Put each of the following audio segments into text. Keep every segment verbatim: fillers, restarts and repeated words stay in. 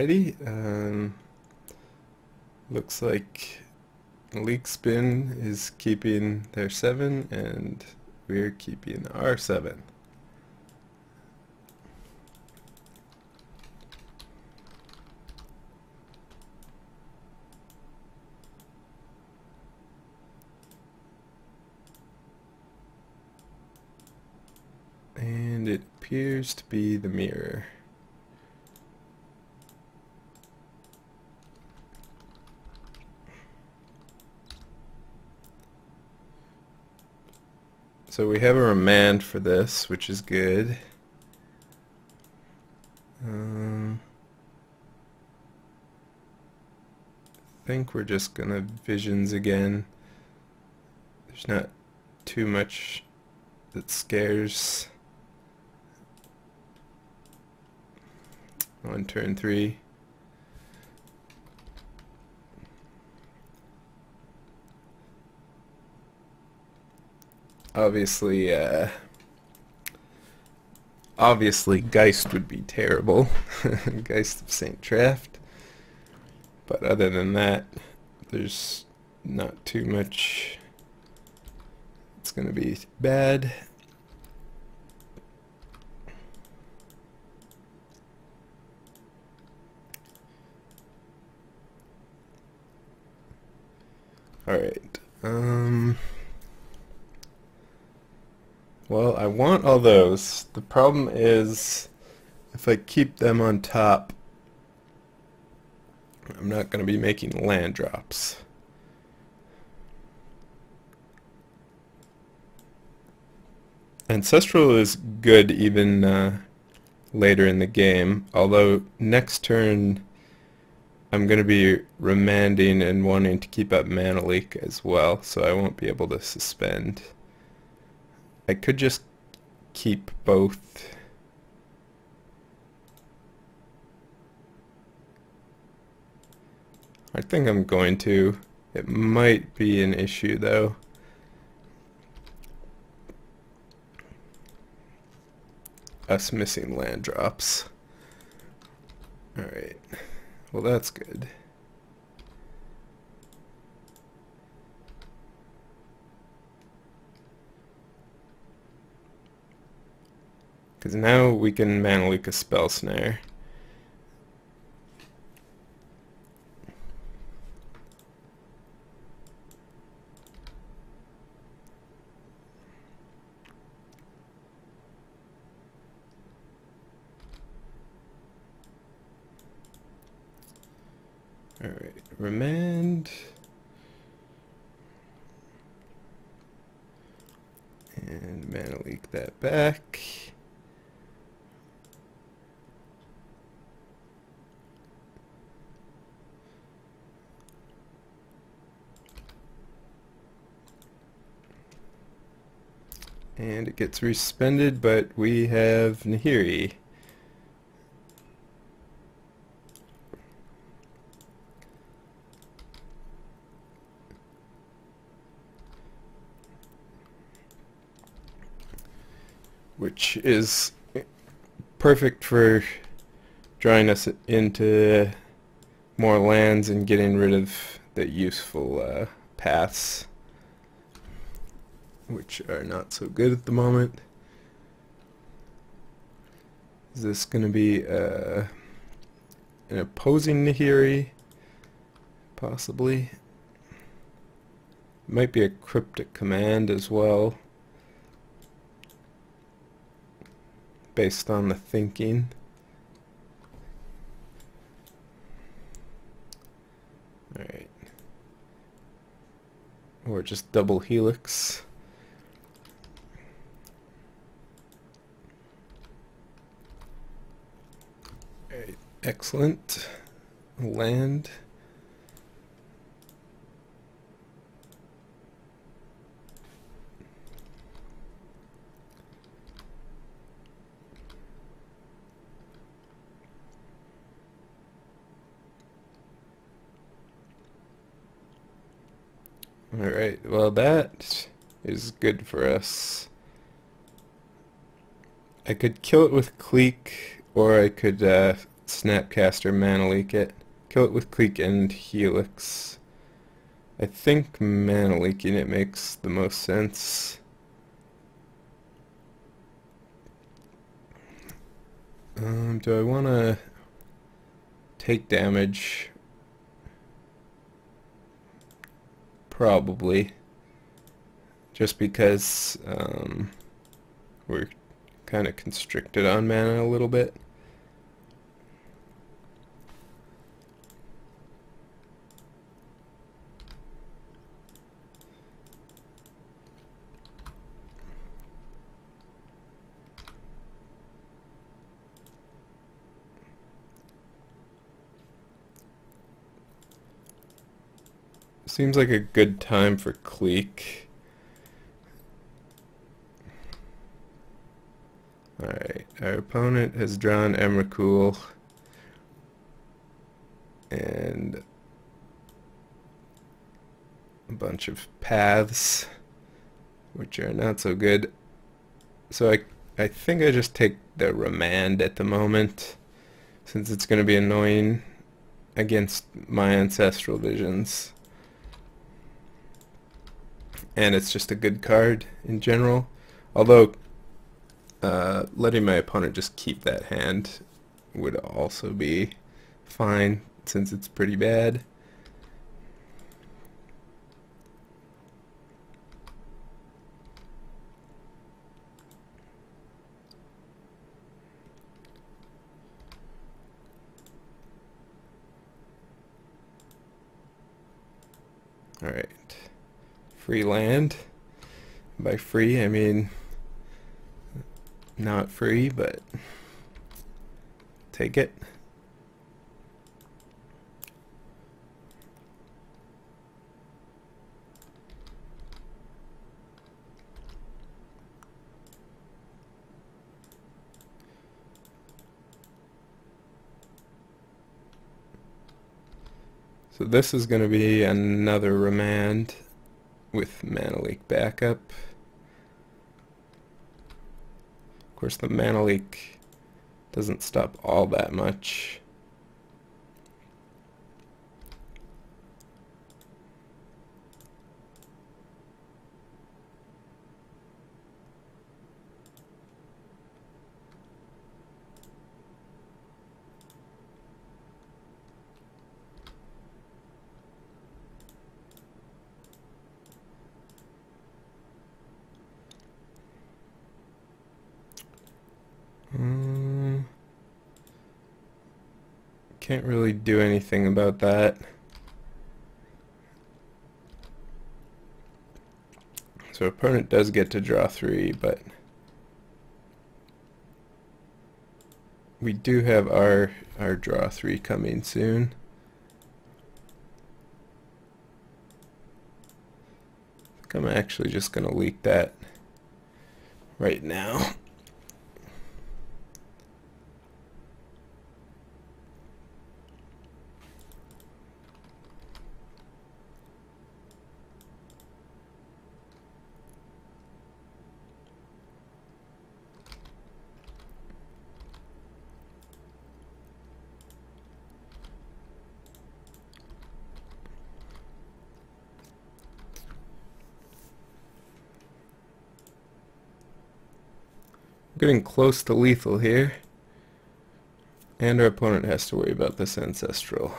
already. Um, looks like Leakspin is keeping their seven and we're keeping our seven. And it appears to be the mirror. So we have a remand for this, which is good. Um, I think we're just gonna visions again. There's not too much that scares on turn three. Obviously, uh, obviously Geist would be terrible, Geist of Saint Traft, but other than that, there's not too much it's going to be bad. Alright, um... well, I want all those. The problem is, if I keep them on top, I'm not going to be making land drops. Ancestral is good even uh, later in the game, although next turn I'm going to be remanding and wanting to keep up Mana Leak as well, so I won't be able to suspend. I could just keep both. I think I'm going to. It might be an issue though. Us missing land drops. Alright. Well, that's good. Because now we can Mana Leak a Spell Snare. Alright, Remand. And Mana Leak that back. And it gets respended, but we have Nahiri. Which is perfect for drawing us into more lands and getting rid of the useful uh, paths, which are not so good at the moment. Is this going to be uh, an opposing Nahiri? Possibly. Might be a Cryptic Command as well, based on the thinking. Alright. Or just double Helix. Excellent. Land. Alright, well that is good for us. I could kill it with Clique, or I could uh, Snapcaster, Mana Leak it. Kill it with Clique and Helix. I think Mana Leaking it makes the most sense. Um, do I want to take damage? Probably. Just because um, we're kind of constricted on mana a little bit. Seems like a good time for Clique. Alright, our opponent has drawn Emrakul, and a bunch of paths, which are not so good. So I, I think I just take the Remand at the moment, since it's going to be annoying against my Ancestral Visions. And it's just a good card in general. Although, uh, letting my opponent just keep that hand would also be fine, since it's pretty bad. Alright. Free land. By free, I mean not free, but take it. So this is going to be another Remand with Mana Leak backup. Of course the Mana Leak doesn't stop all that much. Can't really do anything about that. So opponent does get to draw three, but we do have our our draw three coming soon. I think I'm actually just gonna leak that right now. Getting close to lethal here, and our opponent has to worry about this Ancestral.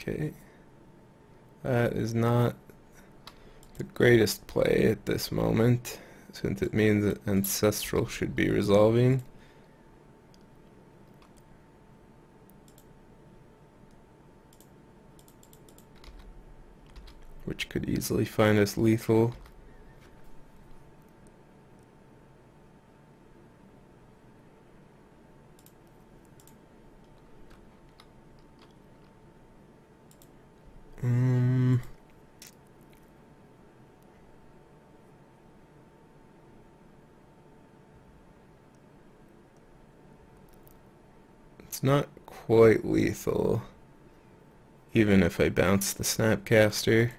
Okay, that is not the greatest play at this moment, since it means that Ancestral should be resolving. Which could easily find us lethal. Um, it's not quite lethal, even if I bounce the Snapcaster.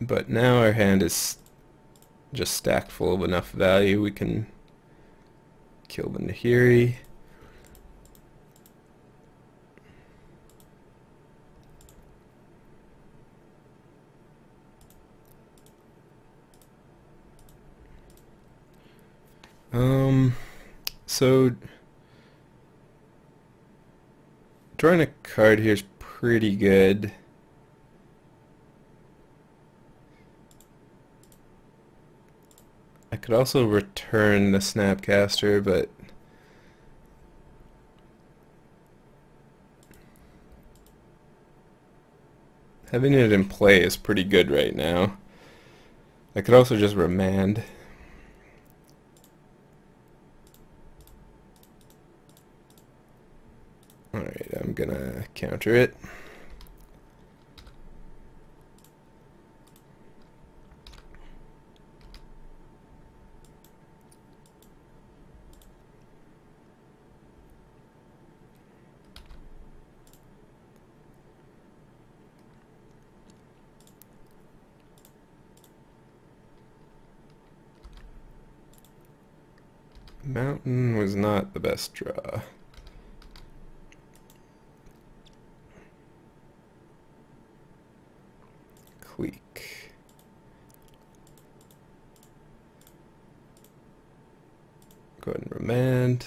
But now our hand is just stacked full of enough value. We can kill the Nahiri. Um, so drawing a card here is pretty good. I could also return the Snapcaster, but having it in play is pretty good right now. I could also just Remand. Alright, I'm gonna counter it. Mountain was not the best draw. Clique. Go ahead and Remand.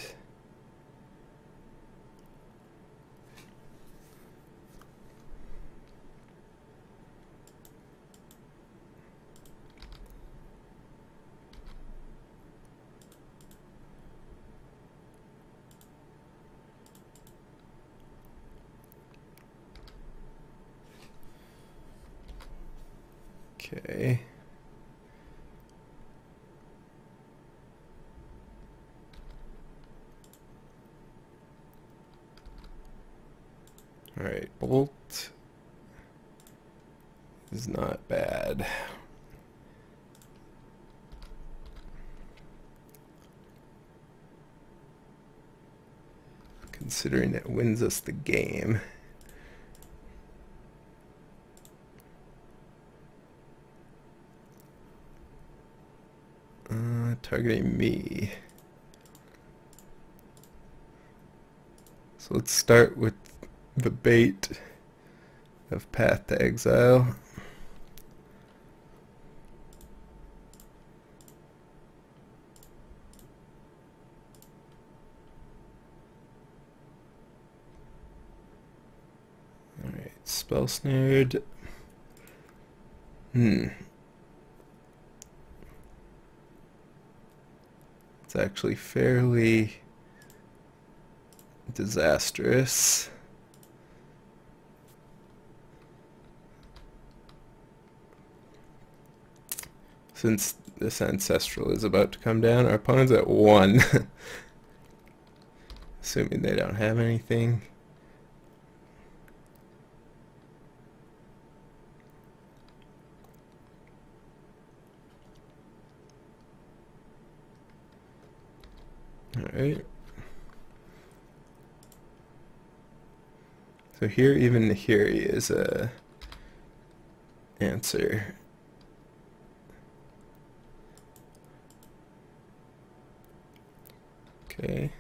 Okay. All right, Bolt is not bad. Considering it wins us the game. Targeting me. So let's start with the bait of Path to Exile. Alright, Spell Snared. Hmm. It's actually fairly disastrous. Since this Ancestral is about to come down, our opponent's at one. Assuming they don't have anything. Alright. So here, even Nahiri is a answer. Okay.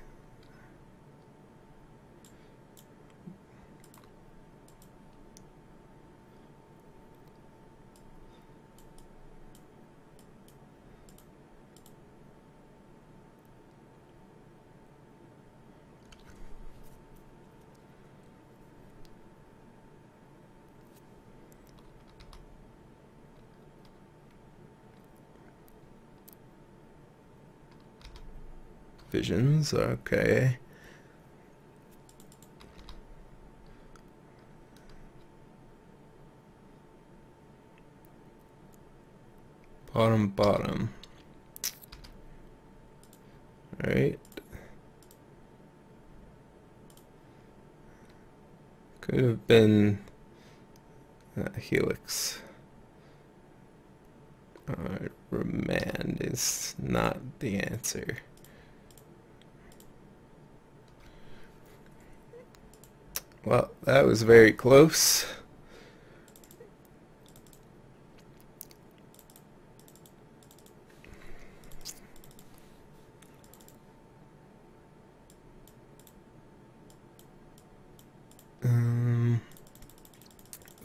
Visions, okay. Bottom, bottom. All right. Could have been uh, Helix. All right, Remand is not the answer. Well, that was very close.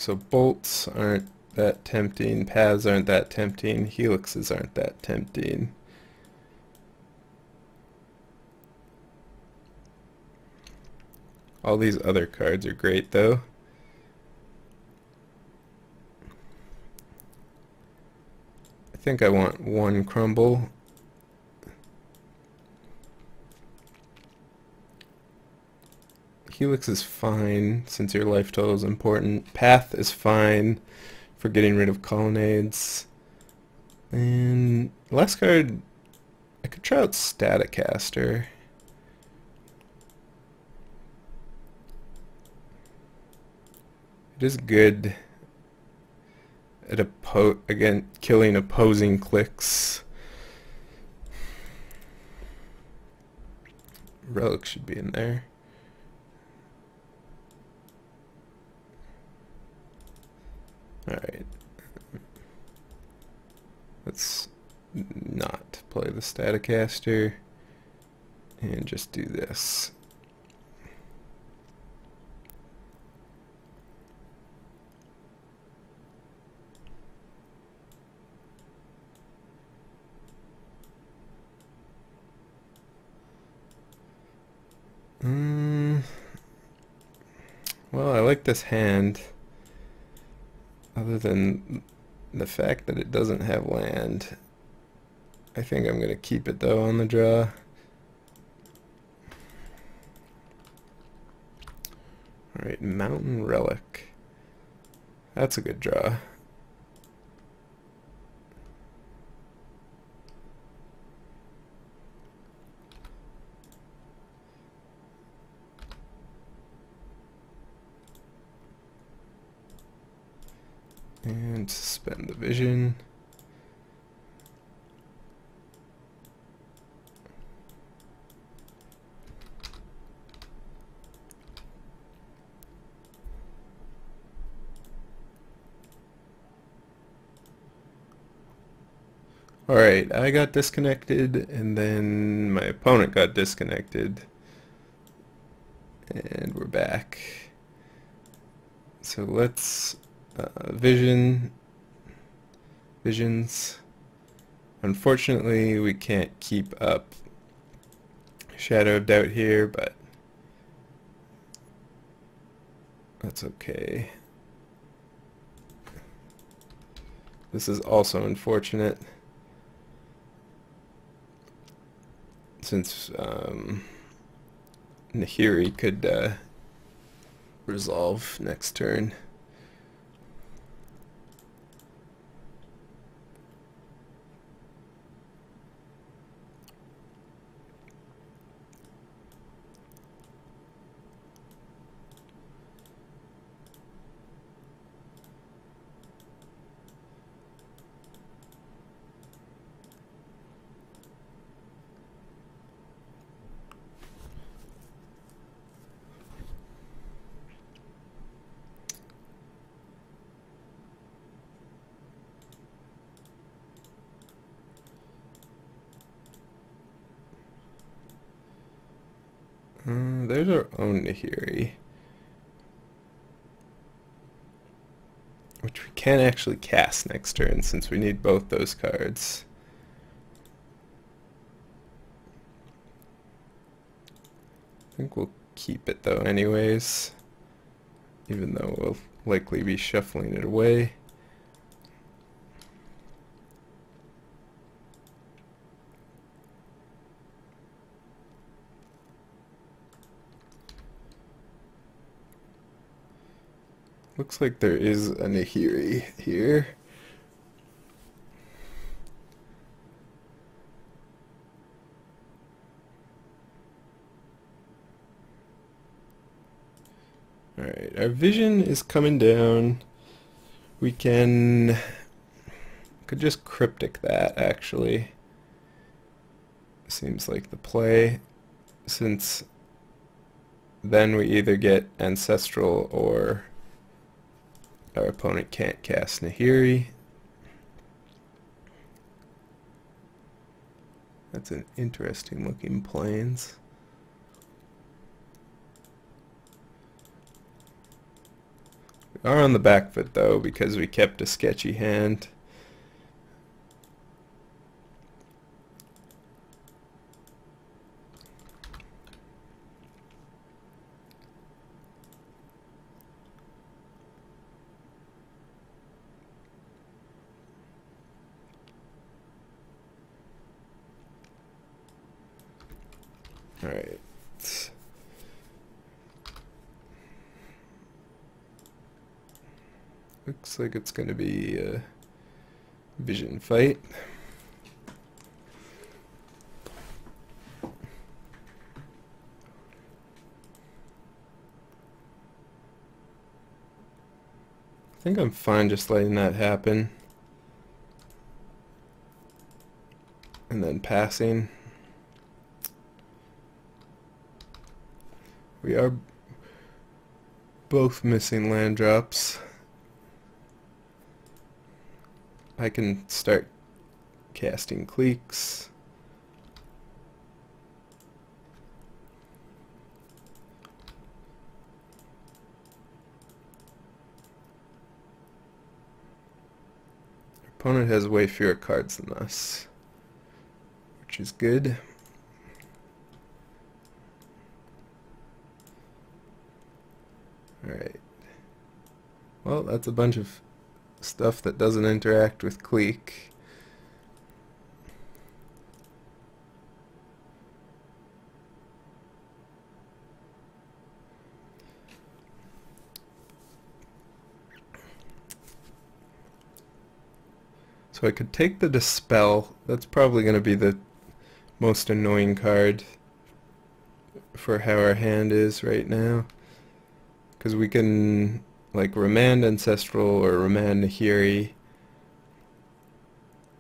So bolts aren't that tempting, paths aren't that tempting, helixes aren't that tempting. All these other cards are great though. I think I want one crumble. Helix is fine since your life total is important. Path is fine for getting rid of colonnades. And last card, I could try out Staticaster. It is good at oppo again killing opposing cliques. Relic should be in there. Alright, let's not play the Staticaster and just do this. Mm. Well, I like this hand. Other than the fact that it doesn't have land. I think I'm going to keep it though on the draw. Alright, Mountain Relic. That's a good draw. And suspend the vision. Alright, I got disconnected and then my opponent got disconnected. And we're back. So let's Uh, vision, visions. Unfortunately, we can't keep up Shadow of Doubt here, but that's okay. This is also unfortunate since um, Nahiri could uh, resolve next turn. Mm, there's our own Nahiri, which we can actually cast next turn since we need both those cards. I think we'll keep it though anyways, even though we'll likely be shuffling it away. Looks like there is a Nahiri here. Alright, our vision is coming down. We can could just cryptic that actually. Seems like the play, since then we either get Ancestral or our opponent can't cast Nahiri. That's an interesting looking plains. We Are on the back foot though, because we kept a sketchy hand. All right. Looks like it's going to be a vision fight. I think I'm fine just letting that happen. And then passing. We are both missing land drops. I can start casting cliques. Our opponent has way fewer cards than us, which is good. Alright. Well, that's a bunch of stuff that doesn't interact with Clique. So I could take the Dispel. That's probably going to be the most annoying card for how our hand is right now, because we can like Remand Ancestral or Remand Nahiri.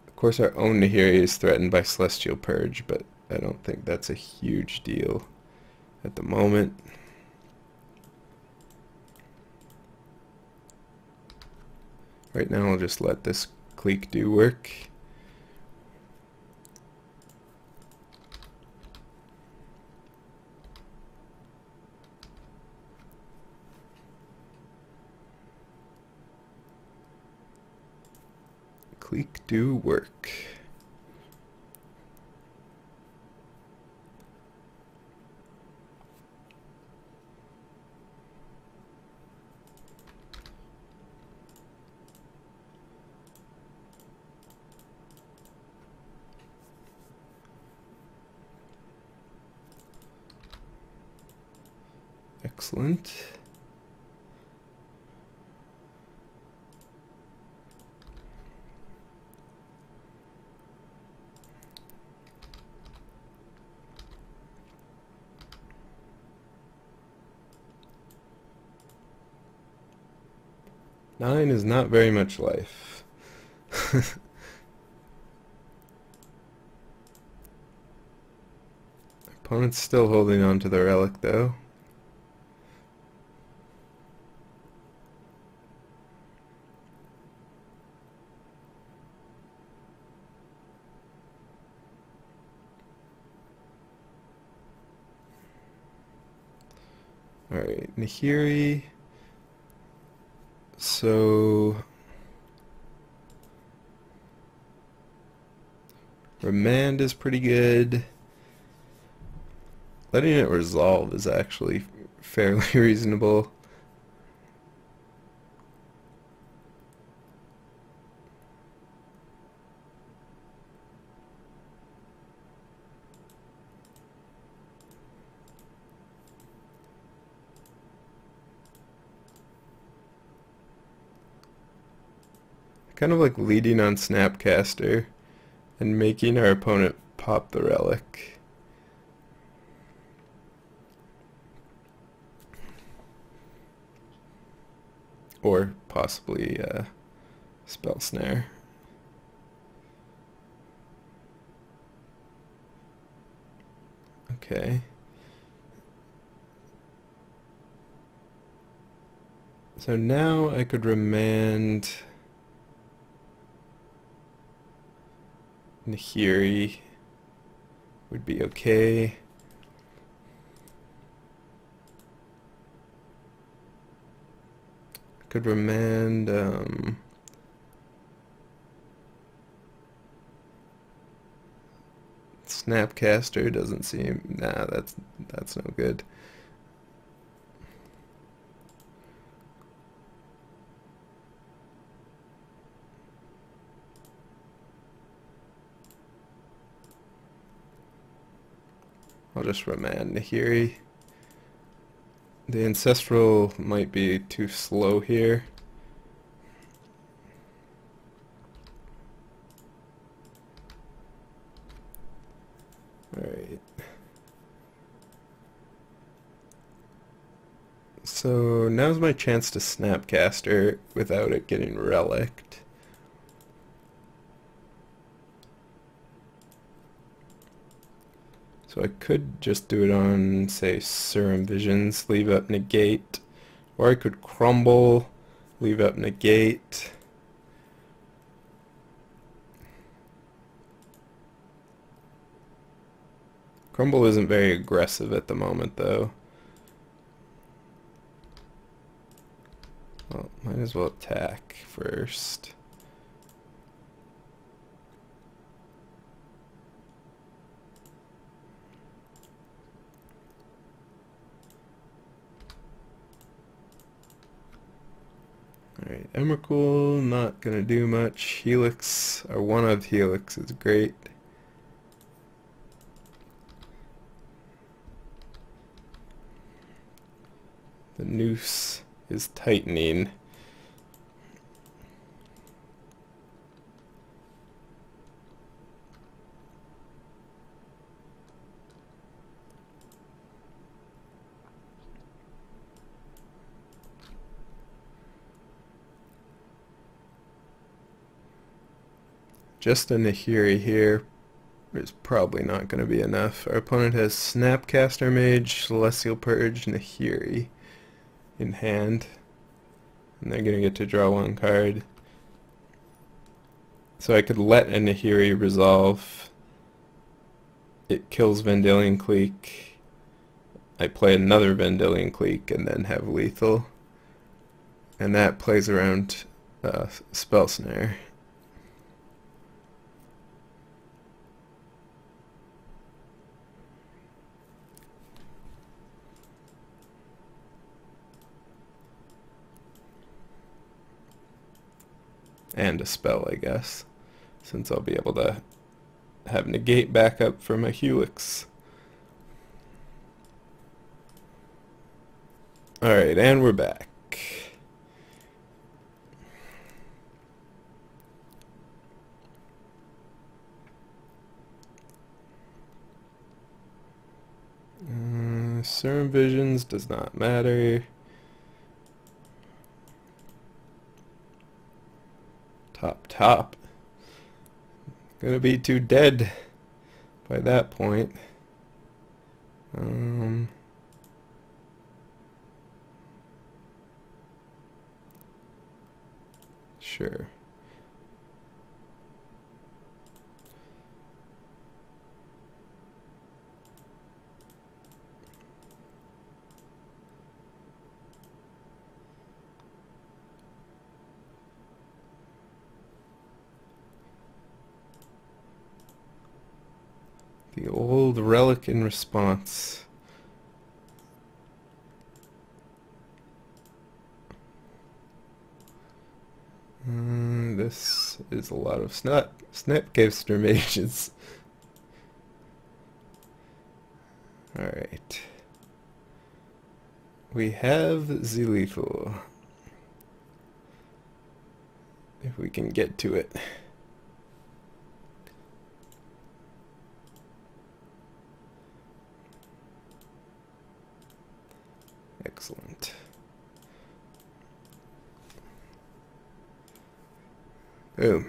Of course our own Nahiri is threatened by Celestial Purge, but I don't think that's a huge deal at the moment. Right now I'll just let this clique do work. Clique do work. Excellent. Nine is not very much life. Opponent's still holding on to the relic though. Alright, Nahiri. So Remand is pretty good. Letting it resolve is actually fairly reasonable. Kind of like leading on Snapcaster and making our opponent pop the relic. Or possibly uh, Spell Snare. Okay. So now I could remand Nahiri would be okay. Could Remand, um... Snapcaster doesn't seem... Nah, that's, that's no good. I'll just Remand Nahiri. The Ancestral might be too slow here. Alright. So now's my chance to Snapcaster without it getting reliced. So I could just do it on, say, Serum Visions, leave up Negate, or I could Crumble, leave up Negate. Crumble isn't very aggressive at the moment, though. Well, might as well attack first. Alright, Emrakul, not gonna do much. Helix, or one of Helix is great. The noose is tightening. Just a Nahiri here is probably not going to be enough. Our opponent has Snapcaster Mage, Celestial Purge, Nahiri in hand. And they're going to get to draw one card. So I could let a Nahiri resolve. It kills Vendilion Clique. I play another Vendilion Clique and then have lethal. And that plays around uh, Spell Snare. And a spell, I guess, since I'll be able to have Negate back up for my Helix. Alright, and we're back. Uh, Serum Visions does not matter. Top, top. Gonna be too dead by that point. Um, sure. The old Relic in response. Mm, this is a lot of snap Snapcaster Mages. Alright. We have Zilitho. If we can get to it. Excellent. Boom.